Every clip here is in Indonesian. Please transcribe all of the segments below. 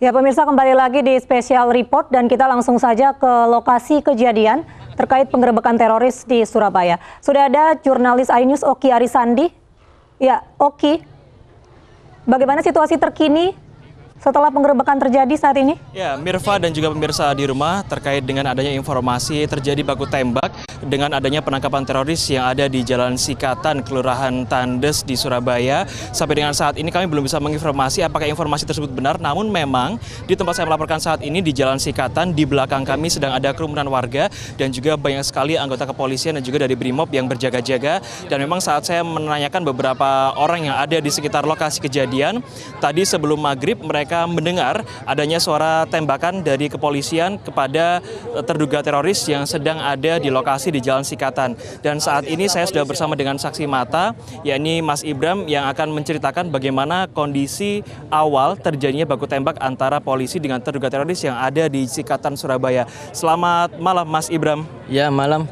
Ya pemirsa, kembali lagi di Special Report dan kita langsung saja ke lokasi kejadian terkait penggerebekan teroris di Surabaya. Sudah ada jurnalis iNews Oki Arisandi. Ya Oki, bagaimana situasi terkini setelah penggerebekan terjadi saat ini? Ya, Mirfa dan juga pemirsa di rumah, terkait dengan adanya informasi terjadi baku tembak dengan adanya penangkapan teroris yang ada di Jalan Sikatan, Kelurahan Tandes di Surabaya. Sampai dengan saat ini kami belum bisa menginformasi apakah informasi tersebut benar, namun memang di tempat saya melaporkan saat ini di Jalan Sikatan, di belakang kami sedang ada kerumunan warga dan juga banyak sekali anggota kepolisian dan juga dari BRIMOB yang berjaga-jaga. Dan memang saat saya menanyakan beberapa orang yang ada di sekitar lokasi kejadian, tadi sebelum maghrib mereka mendengar adanya suara tembakan dari kepolisian kepada terduga teroris yang sedang ada di lokasi di Jalan Sikatan. Dan saat ini saya sudah bersama dengan saksi mata, yakni Mas Ibram, yang akan menceritakan bagaimana kondisi awal terjadinya baku tembak antara polisi dengan terduga teroris yang ada di Sikatan, Surabaya. Selamat malam, Mas Ibram. Ya, malam.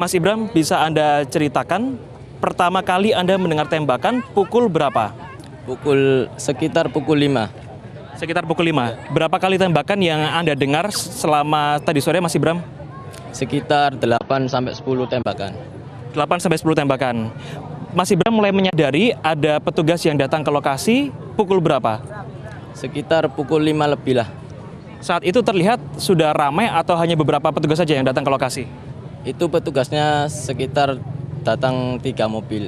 Mas Ibram, bisa Anda ceritakan pertama kali Anda mendengar tembakan pukul berapa? Sekitar pukul 5. Sekitar pukul 5. Berapa kali tembakan yang Anda dengar selama tadi sore, Mas Ibram? Sekitar 8 sampai 10 tembakan. 8 sampai 10 tembakan. Mas Ibram mulai menyadari ada petugas yang datang ke lokasi pukul berapa? Sekitar pukul 5 lebih lah. Saat itu terlihat sudah ramai atau hanya beberapa petugas saja yang datang ke lokasi? Itu petugasnya sekitar datang 3 mobil.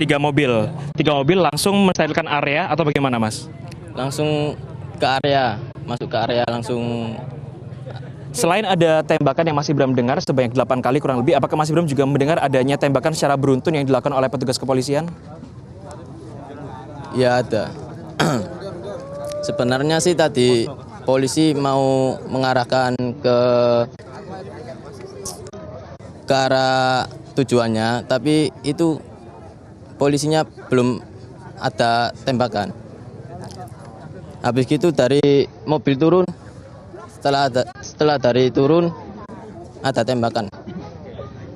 3 mobil. 3 mobil langsung mencairkan area atau bagaimana, Mas? Langsung ke area, masuk ke area langsung. Selain ada tembakan yang Mas Ibram dengar sebanyak 8 kali kurang lebih, apakah Mas Ibram juga mendengar adanya tembakan secara beruntun yang dilakukan oleh petugas kepolisian? Ya, ada. Sebenarnya sih tadi polisi mau mengarahkan ke arah tujuannya, tapi itu polisinya belum ada tembakan. Habis itu dari mobil turun, setelah dari turun ada tembakan.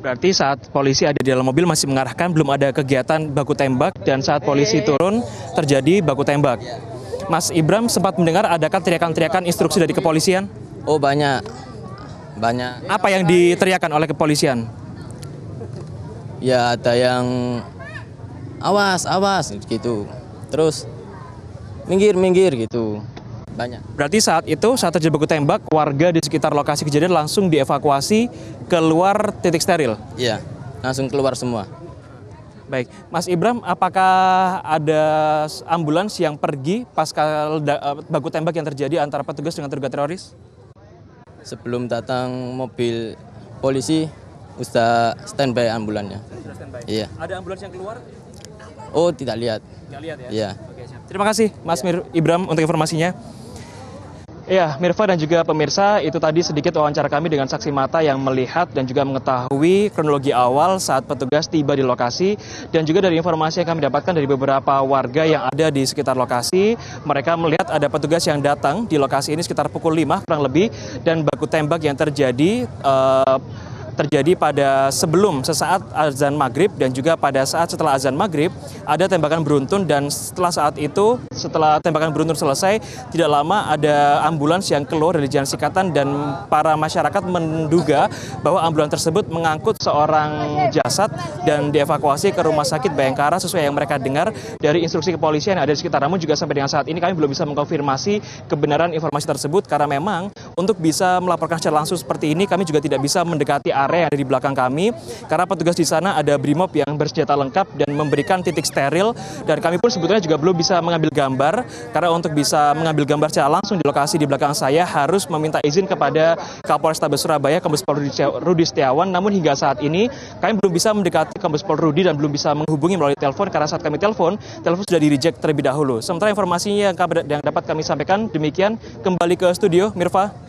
Berarti saat polisi ada di dalam mobil masih mengarahkan, belum ada kegiatan baku tembak, dan saat polisi turun terjadi baku tembak. Mas Ibram sempat mendengar adakah teriakan-teriakan instruksi dari kepolisian? Oh, banyak. Banyak. Apa yang diteriakan oleh kepolisian? Ya, ada yang awas, awas gitu. Terus minggir-minggir gitu, banyak. Berarti saat itu, saat terjadi baku tembak, warga di sekitar lokasi kejadian langsung dievakuasi keluar titik steril? Iya, langsung keluar semua. Baik, Mas Ibram, apakah ada ambulans yang pergi pasca baku tembak yang terjadi antara petugas dengan terduga teroris? Sebelum datang mobil polisi, sudah standby ambulannya. Sudah standby. Iya. Ada ambulans yang keluar? Oh, tidak lihat. Tidak lihat ya? Iya. Terima kasih Mas Ibram untuk informasinya. Ya, Mirfa dan juga pemirsa, itu tadi sedikit wawancara kami dengan saksi mata yang melihat dan juga mengetahui kronologi awal saat petugas tiba di lokasi. Dan juga dari informasi yang kami dapatkan dari beberapa warga yang ada di sekitar lokasi, mereka melihat ada petugas yang datang di lokasi ini sekitar pukul 5 kurang lebih. Dan baku tembak yang terjadi pada sebelum sesaat azan maghrib dan juga pada saat setelah azan maghrib ada tembakan beruntun, dan setelah tembakan beruntun selesai, tidak lama ada ambulans yang keluar dari Jalan Sikatan dan para masyarakat menduga bahwa ambulans tersebut mengangkut seorang jasad dan dievakuasi ke rumah sakit Bayangkara sesuai yang mereka dengar dari instruksi kepolisian yang ada di sekitar. Namun juga sampai dengan saat ini kami belum bisa mengkonfirmasi kebenaran informasi tersebut karena memang untuk bisa melaporkan secara langsung seperti ini kami juga tidak bisa mendekati area yang ada di belakang kami karena petugas di sana ada BRIMOB yang bersenjata lengkap dan memberikan titik steril, dan kami pun sebetulnya juga belum bisa mengambil gambar karena untuk bisa mengambil gambar secara langsung di lokasi di belakang saya harus meminta izin kepada Kapolrestabes Surabaya, Kombespol Rudi Setiawan. Namun hingga saat ini kami belum bisa mendekati Kombespol Rudi dan belum bisa menghubungi melalui telepon karena saat kami telepon sudah di-reject terlebih dahulu. Sementara informasinya yang dapat kami sampaikan demikian. Kembali ke studio, Mirfa.